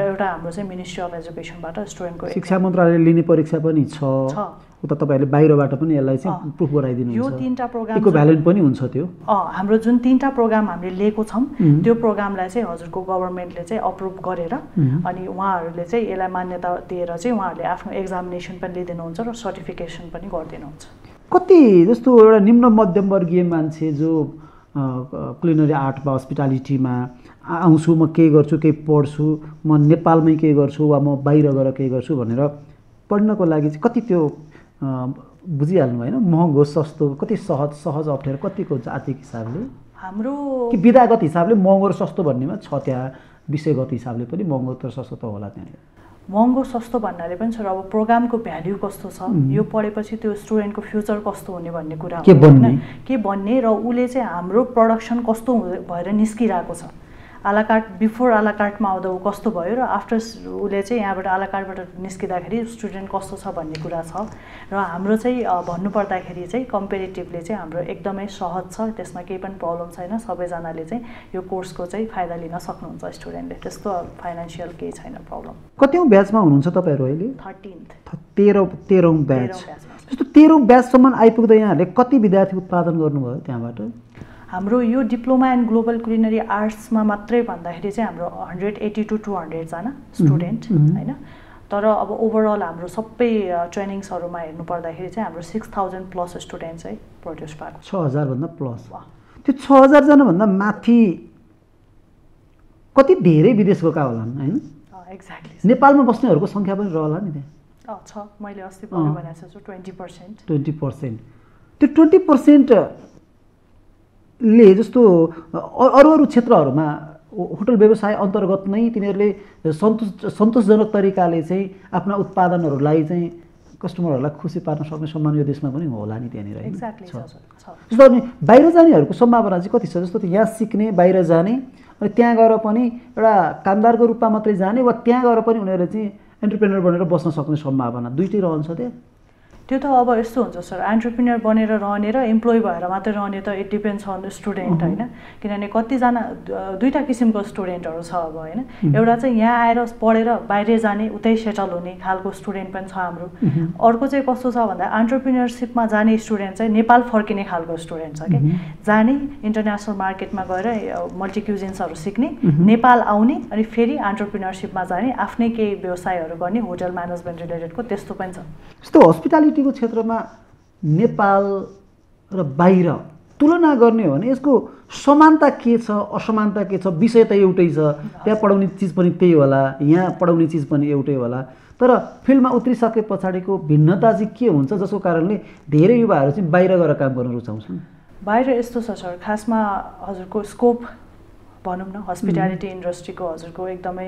र एउटा हाम्रो चाहिँ मिनिस्ट्री अफ एजुकेसनबाट स्टुडेन्टको शिक्षा मन्त्रालयले लिने परीक्षा पनि छ उता तपाईहरुले बाहिरबाट पनि यसलाई चाहिँ प्रुफ गराइदिनुहुन्छ यो तीनटा प्रोग्राम यसको भ्यालिड पनि हुन्छ त्यो अ हाम्रो जुन तीनटा प्रोग्राम हामीले लिएको छम त्यो प्रोग्रामलाई चाहिँ हजुरको गभर्नमेन्टले चाहिँ अप्रुभ गरेर अनि उहाँहरुले चाहिँ यसलाई मान्यता दिएर चाहिँ उहाँहरुले आफ्नो एक्जामिनेसन पनि लिदिनुहुन्छ र सर्टिफिकेसन पनि गर्दिनुहुन्छ कति जस्तो एउटा निम्न मध्यम वर्गीय मान्छे जो क्लिनरी आर्ट वा हस्पिटालिटीमा आउँछु म के गर्छु के पढ्छु म नेपालमै के गर्छु वा म बाहिर गएर के गर्छु भनेर पढ्नको लागि चाहिँ कति त्यो बुझिहाल्नु भएन महँगो सस्तो कति सहज सहज अप्ठ्यारो कतिको हुन्छ आर्थिक हिसाबले हाम्रो कि विधागत हिसाबले महँगो र सस्तो भन्नेमा छ त्यहाँ विषयगत हिसाबले पनि महँगो र सस्तो त होला त्यहाँनिर महँगो सस्तो भन्नाले पनि सर अब प्रोग्रामको भ्याल्यु कस्तो छ यो पढेपछि त्यो स्टुडेन्टको फ्युचर कस्तो हुने भन्ने कुरा हो के बन्ने र उले चाहिँ हाम्रो प्रोडक्सन कस्तो भएर निस्किरहेको छ आलाकार्ट बिफोर आलाकार्टमा आउँदा उ कस्तो भयो र आफ्टर उले चाहिँ यहाँबाट आलाकार्टबाट निस्किँदाखेरि स्टुडेन्ट कस्तो छ भन्ने कुरा छ र हाम्रो चाहिँ भन्नुपर्दाखेरि चाहिँ कम्पेरिटिभली चाहिँ हाम्रो एकदमै सहज छ त्यसमा केही पनि प्रब्लम छैन सबैजनाले चाहिँ यो कोर्सको चाहिँ फाइदा लिन सक्नुहुन्छ स्टुडेन्टले त्यस्तो फाइनान्शियल केही छैन प्रब्लम कतिऔं ब्याचमा हुनुहुन्छ तपाईहरु अहिले तेह्रौं ब्याच जस्तो तेह्रौं ब्याचसम्म आइपुग्दा यहाँहरुले कति विद्यार्थी उत्पादन गर्नुभयो त्यहाँबाट हाम्रो यो डिप्लोमा इन ग्लोबल क्युलिनरी आर्ट्समा मात्रै भन्दाखेरि चाहिँ हाम्रो one eighty to two hundred जना स्टुडेन्ट हैन तर अब ओभरअल हाम्रो सबै ट्रेनिङ्सहरुमा हेर्नु पर्दाखेरि चाहिँ हाम्रो six thousand प्लस स्टुडेन्ट चाहिँ प्रोड्युस भएको six thousand भन्दा प्लस त्यो six thousand जना भन्दा माथि कति धेरै विदेशकोका होला हैन एक्ज्याक्टली नेपालमा बस्नेहरुको संख्या पनि रहला नि त्यहाँ छ मैले अस्ति पनि भनेको छु twenty percent twenty percent त्यो twenty percent ले जस्तो अरु अरु क्षेत्रहरुमा होटल व्यवसाय अन्तर्गत नै तिनीहरुले सन्तोष सन्तोषजनक तरिकाले चाहिँ आफ्ना उत्पादनहरुलाई चाहिँ कस्टमरहरुलाई खुसी पार्न सक्ने सम्मान यो देशमा पनि होला नि त्यहाँनिर एक्ज्याक्टली छ जस्तो अनि बाहिर जानेहरुको सम्भावना चाहिँ कति छ जस्तो यहाँ सिक्ने बाहिर जाने अनि त्यहाँ गएर पनि एउटा कामदारको रूपमा मात्रै जाने वा त्यहाँ गएर पनि उनीहरुले चाहिँ एन्टरप्रेन्योर बनेर बस्न सक्ने सम्भावना दुईटै रहन्छ त्यहाँ त्यो त अब यस्तो हुन्छ सर एन्टरप्रेन्योर बनेर रहने र एम्प्लोइ भएर मात्र रहने त इट डिपेन्ड्स अन स्टुडेन्ट हैन किनभने कतिजना दुईटा किसिमको स्टुडेन्टहरु छ अब हैन एउटा चाहिँ यहाँ आएर पढेर बाहिर जाने उतै सेटल हुने खालको स्टुडेन्ट पनि छ हाम्रो अर्को चाहिँ कस्तो छ भन्दा एन्टरप्रेन्योरशिपमा जाने स्टुडेन्ट चाहिँ नेपाल फर्किने खालको स्टुडेन्ट छ के जाने इन्टरनेशनल मार्केटमा गएर मल्टिक्युजिन्सहरु सिक्ने नेपाल आउने अनि फेरि एन्टरप्रेन्योरशिपमा जाने आफ्नै केही व्यवसायहरु गर्ने होटल म्यानेजमेन्ट रिलेटेडको त्यस्तो पनि छ जस्तो हस्पिटालिटी को क्षेत्रमा नेपाल र बाहिर तुलना गर्ने हो भने यसको समानता के छ असमानता के छ विषय त एउटै छ त्यहाँ पढाउने चीज पनि त्यही होला यहाँ पढाउने चीज पनि एउटै होला तर फिल्डमा उत्रिसके पछाडीको भिन्नता चाहिँ के हुन्छ जसको कारणले धेरै युवाहरू चाहिँ बाहिर गएर काम गर्न रुचाउँछन् बाहिर यस्तो छ सर खासमा हजुरको स्कोप भनौं न हस्पिटालिटी इंडस्ट्री को हजुरको एकदमै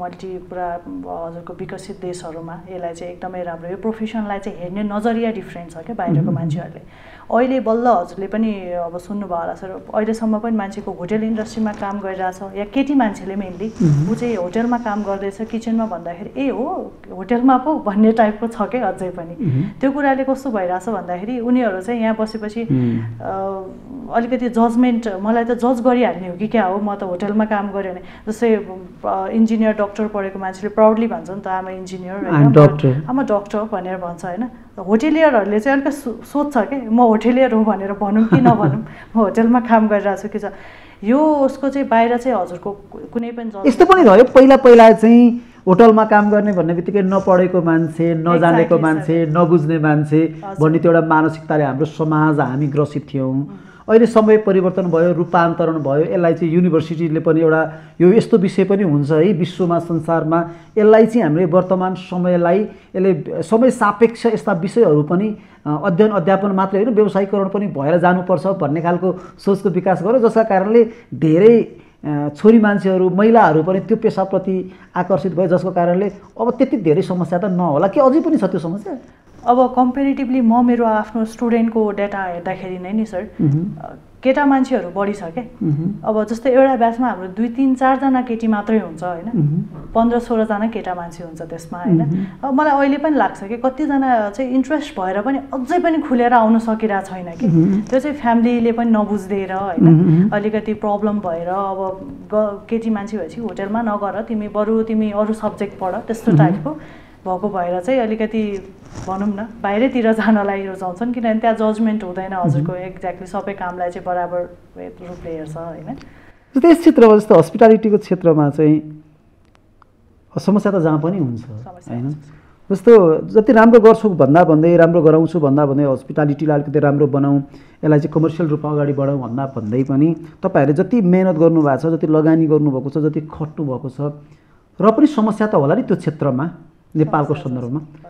मल्टी पुरा हजुरको विकसित देशहरुमा यसलाई चाहिँ एकदमै राम्रो यो प्रोफेसनलाई चाहिँ हेर्ने नजरिया डिफरेन्ट छ के बाहिरको मान्छेहरुले अहिले बल्ल हजुरले पनि अब सुन्नुभयो होला सर अहिले सम्म पनि मान्छेको होटल इंडस्ट्रीमा काम गरिरा छ या केटी मान्छेले मेनली उ चाहिँ होटलमा काम गर्दैछ किचनमा भन्दाखेरि ए हो होटलमा पो भन्ने टाइपको छ के अझै पनि त्यो कुराले कस्तो भइरा छ भन्दाखेरि उनीहरु चाहिँ यहाँ बसेपछि अलिकति जजमेन्ट मलाई त जज गरिहाल्ने हो कि के हो म त होटलमा काम गरे भने जस्तै इन्जिनियर डाक्टर पढेको मान्छेले प्राउडली भन्छ नि त आम इन्जिनियर हैन आम डाक्टर भनेर भन्छ हैन होटेलियरहरुले चाहिँ अलिक सोध्छ के म होटेलियर हो भनेर भनौं कि नभनौं म होटलमा काम गरिरा छु कि छ यो उसको चाहिँ बाहिर चाहिँ हजुरको कुनै पनि जज यस्तो पनि रह्यो पहिला पहिला चाहिँ होटलमा काम गर्ने भन्नेबित्तिकै नपढेको मान्छे नजानेको मान्छे नबुझ्ने मान्छे भन्ने त्यो एउटा मानसिकताले हाम्रो समाज हामी ग्रसित थियौं अहिले समय परिवर्तन भयो रूपान्तरण भयो यसलाई चाहिँ युनिभर्सिटीले पनि एउटा यो यस्तो विषय पनि हुन्छ है विश्वमा संसारमा यसलाई चाहिँ हामीले वर्तमान समयलाई यसले समय सापेक्ष यस्ता विषयहरू पनि अध्ययन अध्यापन मात्र होइन व्यवसायीकरण पनि भएर जानुपर्छ भन्ने खालको सोचको विकास गर्यो जसका कारणले धेरै छोरी मान्छेहरू महिलाहरू पनि त्यो पेशाप्रति आकर्षित भयो जसको कारणले अब त्यति धेरै समस्या त नहोला के अझै पनि छ त्यो समस्या अब कम्पेरिटिभली म मेरो आफ्नो स्टुडेन्टको डाटा हेर्दाखेरि नै नि सर केटा मान्छेहरू बढी छ के अब जस्तै एउटा ब्याचमा हाम्रो दुई तीन चार जना केटी मात्रै हुन्छ हैन पन्ध्र सोह्र जना केटा मान्छे हुन्छ त्यसमा हैन अब मलाई अहिले पनि लाग्छ के कति जना चाहिँ इन्ट्रेस्ट भएर पनि अझै पनि खुलेर आउन सकिरा छैन के त्यो चाहिँ फ्यामिलीले पनि नबुझ्देर हैन अलिकति प्रब्लम भएर अब केटी मान्छे भएपछि होटेलमा नगर तिमी बरु तिमी अरू सब्जेक्ट पढ त्यस्तो टाइपको भएको भएर चाहिँ अलिकति भनौं न बाहिरतिर जानलाई रुचाउँछन् किनभने त्यहाँ जजमेन्ट हुँदैन हजुरको एक्ज्याक्टली सबै कामलाई चाहिँ बराबर रूपले हेर्छ हैन त्यस क्षेत्रमा जस्तो हस्पिटालिटीको क्षेत्रमा चाहिँ समस्या त जहाँ पनि हुन्छ हैन जस्तो जति राम्रो गर्छु भन्दा भन्दै राम्रो गराउँछु भन्दा भन्दै हस्पिटालिटीलाई अलिकति राम्रो बनाऊ यसलाई चाहिँ कमर्सियल रूपमा अगाडि बढाऊ भन्दा भन्दै पनि तपाईहरुले जति मेहनत गर्नु भएको छ जति लगानी गर्नु भएको छ जति खट्नु भएको छ र पनि समस्या त होला नि त्यो क्षेत्रमा नेपालको सन्दर्भमा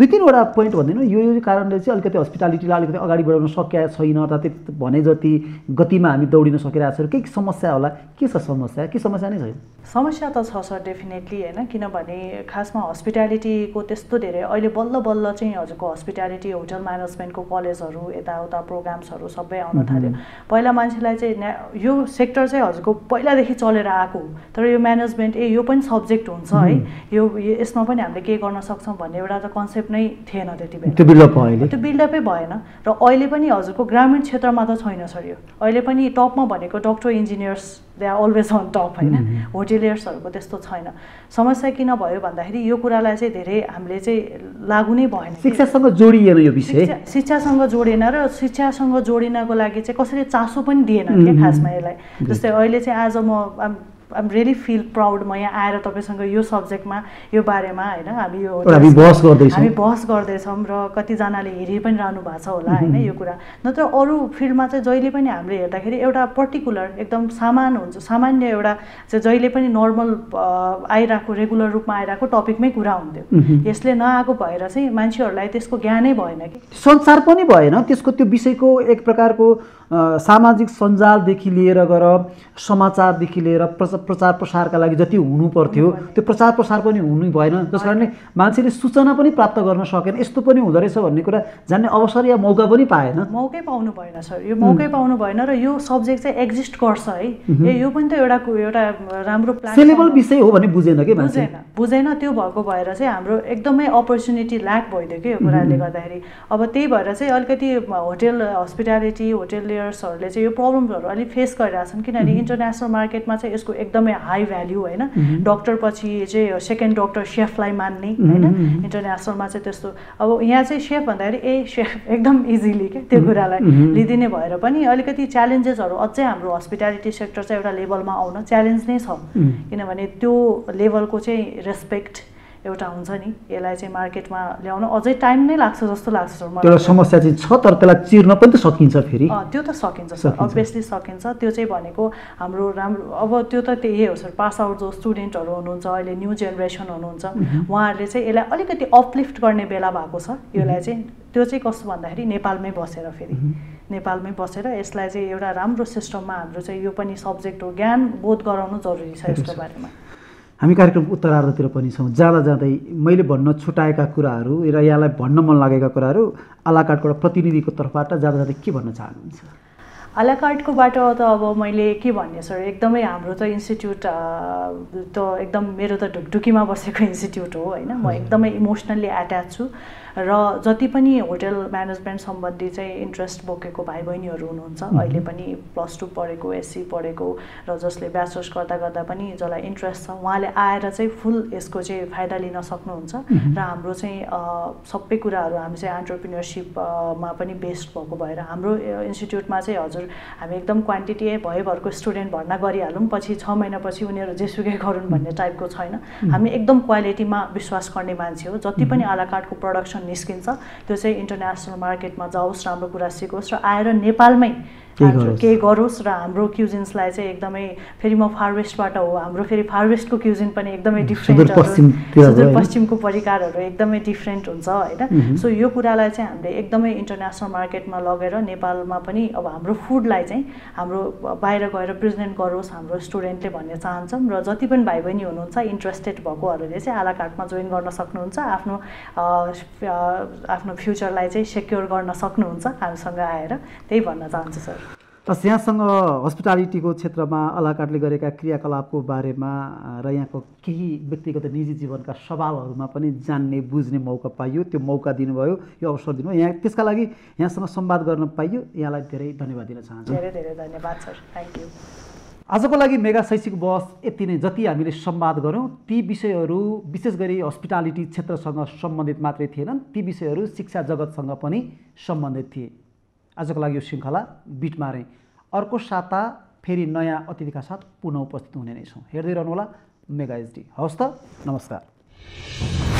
दुई तीनवटा पोइन्ट भन्दिनु यो यो कारणले चाहिँ अलिकति हस्पिटालिटीलाई अलिकति अगाडि बढाउन सकिया छैन अथवा त्यो भने जति गतिमा हामी दौडिन सकिरहेछौँ के समस्या होला के छ समस्या के समस्या नै छैन समस्या त छ सर डेफिनेटली हैन किनभने खासमा हस्पिटालिटीको त्यस्तो धेरै अहिले बल्ल बल्ल चाहिँ हजुरको हस्पिटालिटी होटल म्यानेजमेन्टको कलेजहरू यताउता प्रोग्राम्सहरू सबै आउन थाल्यो पहिला मान्छेलाई चाहिँ यो सेक्टर चाहिँ हजुरको पहिलादेखि चलेर आएको तर यो म्यानेजमेन्ट ए यो पनि सब्जेक्ट हुन्छ है यो यसमा पनि हामीले के गर्न सक्छौं भन्ने एउटा त कन्सेप्ट नै थिएन त्यतिबेला त्यो बिल्डअप अहिले त्यो बिल्डअपै भएन र अहिले पनि हजुरको ग्रामीण क्षेत्रमा त छैन सर यो अहिले पनि टपमा भनेको doctor engineers they are always on top हैन होटेलियर्सहरुको त्यस्तो छैन समस्या किन भयो भन्दाखेरि यो कुरालाई चाहिँ धेरै हामीले चाहिँ लागु नै भएन शिक्षासँग जोडिएन यो विषय शिक्षासँग जोडेन र शिक्षासँग जोडिनको लागि चाहिँ कसैले चासो पनि दिएन के खासमा यसलाई जस्तै अहिले चाहिँ आज म I am really feel proud म यहाँ आएर तपाईसँग यो सब्जेक्टमा यो बारेमा हैन हामी यो हामी बहस गर्दैछौं हामी बहस गर्दैछौं र कति जनाले हेरि पनि रहनु भएको छ होला हैन यो कुरा नत्र अरु फिल्डमा चाहिँ जहिले पनि हामीले हेर्दाखेरि एउटा पर्टिकुलर एकदम सामान्य हुन्छ सामान्य एउटा चाहिँ जहिले पनि नर्मल आइराको रेगुलर रूपमा आइराको टपिकमै कुरा हुन्थ्यो यसले नआको भएर चाहिँ मान्छेहरुलाई त्यसको ज्ञानै भएन के संसार पनि भएन त्यसको त्यो विषयको एक प्रकारको सामाजिक सञ्जाल देखि लिएर गर समाचार देखि लिएर प्रचार प्रसारका लागि जति हुनु पर्थ्यो त्यो प्रचार प्रसार पनि हुनु भएन त्यसकारणले मान्छेले सूचना पनि प्राप्त गर्न सकेन यस्तो पनि हुँदो रहेछ भन्ने कुरा जान्ने अवसर या मौका पनि पाएन मौकै पाउनु भएन सर यो मौकै पाउनु भएन र यो सब्जेक्ट चाहिँ एक्जिस्ट गर्छ है ए यो पनि त एउटा एउटा राम्रो प्लेसेबल विषय हो भन्ने बुझेन के मान्छे बुझेन त्यो भएको भएर चाहिँ हाम्रो एकदमै अपर्च्युनिटी ल्याक भइदियो के यो कुराले गर्दाखेरि अब त्यही भएर चाहिँ अलिकति होटेल हस्पिटालिटी होटेलियर्सहरुले चाहिँ यो प्रब्लमहरु अलि फेस गरिराछन् किनभने इन्टरनेशनल मार्केटमा चाहिँ यसको एकदमै हाई भ्याल्यु हैन डाक्टर पछि चाहिँ सेकेन्ड डाक्टर शेफलाई मान्ने हैन इन्टरनेशनलमा चाहिँ त्यस्तो अब यहाँ चाहिँ शेफ भन्दाखेरि ए शेफ एकदम इजिली के त्यो कुरालाई लिदिने भएर पनि अलिकति च्यालेन्जेसहरु अझै हाम्रो हस्पिटालिटी सेक्टर चाहिँ एउटा लेभलमा आउन च्यालेन्ज नै छ किनभने त्यो लेभलको चाहिँ रेस्पेक्ट एउटा हुन्छ नि यसलाई चाहिँ मार्केटमा ल्याउन अझै टाइम नै लाग्छ जस्तो लाग्छ सर मलाई त्यो समस्या चाहिँ छ तर त्यसलाई चिर्न पनि त सकिन्छ फेरि अ त्यो त सकिन्छ सर अभियसली सकिन्छ त्यो चाहिँ भनेको हाम्रो राम्रो अब त्यो त त्यही हो सर पास आउट जो स्टुडेन्टहरु हुनुहुन्छ अहिले न्यू जेनेरेसन हुनुहुन्छ उहाँहरुले चाहिँ यसलाई अलिकति अपलिफ्ट गर्ने बेला भएको छ यसलाई चाहिँ त्यो चाहिँ कस्तो भन्दाखेरि नेपालमै बसेर फेरि नेपालमै बसेर यसलाई चाहिँ एउटा राम्रो सिस्टममा हाम्रो चाहिँ यो पनि सब्जेक्ट हो ज्ञान बोध गराउनु जरुरी छ यसको बारेमा हामी कार्यक्रम उत्तरार्धतिर पनि छौं ज्यादा ज्यादै मैले भन्न छुटाएका कुराहरू र यहाँलाई भन्न मन लागेका कुराहरू आलाकार्टको प्रतिनिधिको तर्फबाट ज्यादा ज्यादै के भन्न चाहनुहुन्छ आलाकार्टको बाट त अब मैले के भन्ने सर एकदमै हाम्रो त इन्स्टिट्युट त एकदम मेरो त ढुकढुकीमा बसेको इन्स्टिट्युट हो हैन म एकदमै इमोशनली अट्याच छु र जति पनि होटल म्यानेजमेन्ट सम्बन्धी चाहिँ इन्ट्रेस्ट बोकेको भाइ बहिनीहरु हुनुहुन्छ अहिले पनि प्लस टू पढेको एससी पढेको र जसले ब्याचलर्स गर्दा गर्दा पनि जसलाई इन्ट्रेस्ट छ उहाँले आएर चाहिँ फुल यसको चाहिँ फाइदा लिन सक्नुहुन्छ र हाम्रो चाहिँ सबै कुराहरु हामी चाहिँ एन्टरप्रेन्योरशिप मा पनि बेस्ड भएको भएर हाम्रो इन्स्टिट्युटमा चाहिँ हजुर हामी एकदम क्वान्टिटी भएभरको स्टुडेन्ट भर्ना गरिहालौं पछि छ महिनापछि उनीहरु जेसुकै गरुन् भन्ने टाइपको छैन हामी एकदम क्वालिटीमा विश्वास गर्ने मान्छे हो जति पनि आलाकार्टको प्रोडक्सन निस्किन्छ त्यो चाहिँ इन्टरनेशनल मार्केटमा जाओस् राम्रो कुरा सिकोस् र आएर नेपालमै केही गरोस् र हाम्रो क्युजिन्सलाई चाहिँ एकदमै फेरि म फारवेस्टबाट हो हाम्रो फेरि फारवेस्टको क्युजिन पनि एकदमै डिफरेन्ट सुदूरपश्चिमको परिकारहरू एकदमै डिफरेन्ट हुन्छ हैन सो यो कुरालाई चाहिँ हामीले एकदमै इन्टरनेशनल मार्केटमा लगेर नेपालमा पनि अब हाम्रो फुडलाई चाहिँ हाम्रो बाहिर गएर प्रेजेन्ट गरोस् हाम्रो स्टुडेन्टले भन्ने चाहन्छौं र जति पनि भाइ बहिनी हुनुहुन्छ इन्ट्रेस्टेड भएकोहरूले चाहिँ आलाकार्टमा जोइन गर्न सक्नुहुन्छ आफ्नो आफ्नो फ्युचरलाई चाहिँ सेक्योर गर्न सक्नुहुन्छ हामीसँग आएर त्यही भन्न चाहन्छु सर तस यहाँसँग हस्पिटालिटीको क्षेत्रमा आलाकार्टले गरेका क्रियाकलापको बारेमा र यहाँको केही व्यक्तिगत निजी जीवनका सवालहरुमा पनि जान्ने बुझ्ने मौका पाइयो त्यो मौका दिनुभयो यो अवसर दिनुभयो यहाँ त्यसका लागि यहाँसँग संवाद गर्न पाइयो यहाँलाई धेरै धन्यवाद दिन चाहन्छु धेरै धेरै धन्यवाद सर थ्यांक यू आजको लागि मेगा शैक्षिक बहस यति नै जति हामीले संवाद गर्यौं ती विषयहरू विशेष गरी हस्पिटालिटी क्षेत्रसँग सम्बन्धित मात्रै थिएनन् ती विषयहरू शिक्षा जगतसँग पनि सम्बन्धित थिए आजको लागि यो श्रृंखला बिट मारे अर्को साता फेरि नयाँ अतिथिका साथ पुनः उपस्थित हुने नै छौं हेर्दै रहनु होला मेगा एचडी हवस् त नमस्कार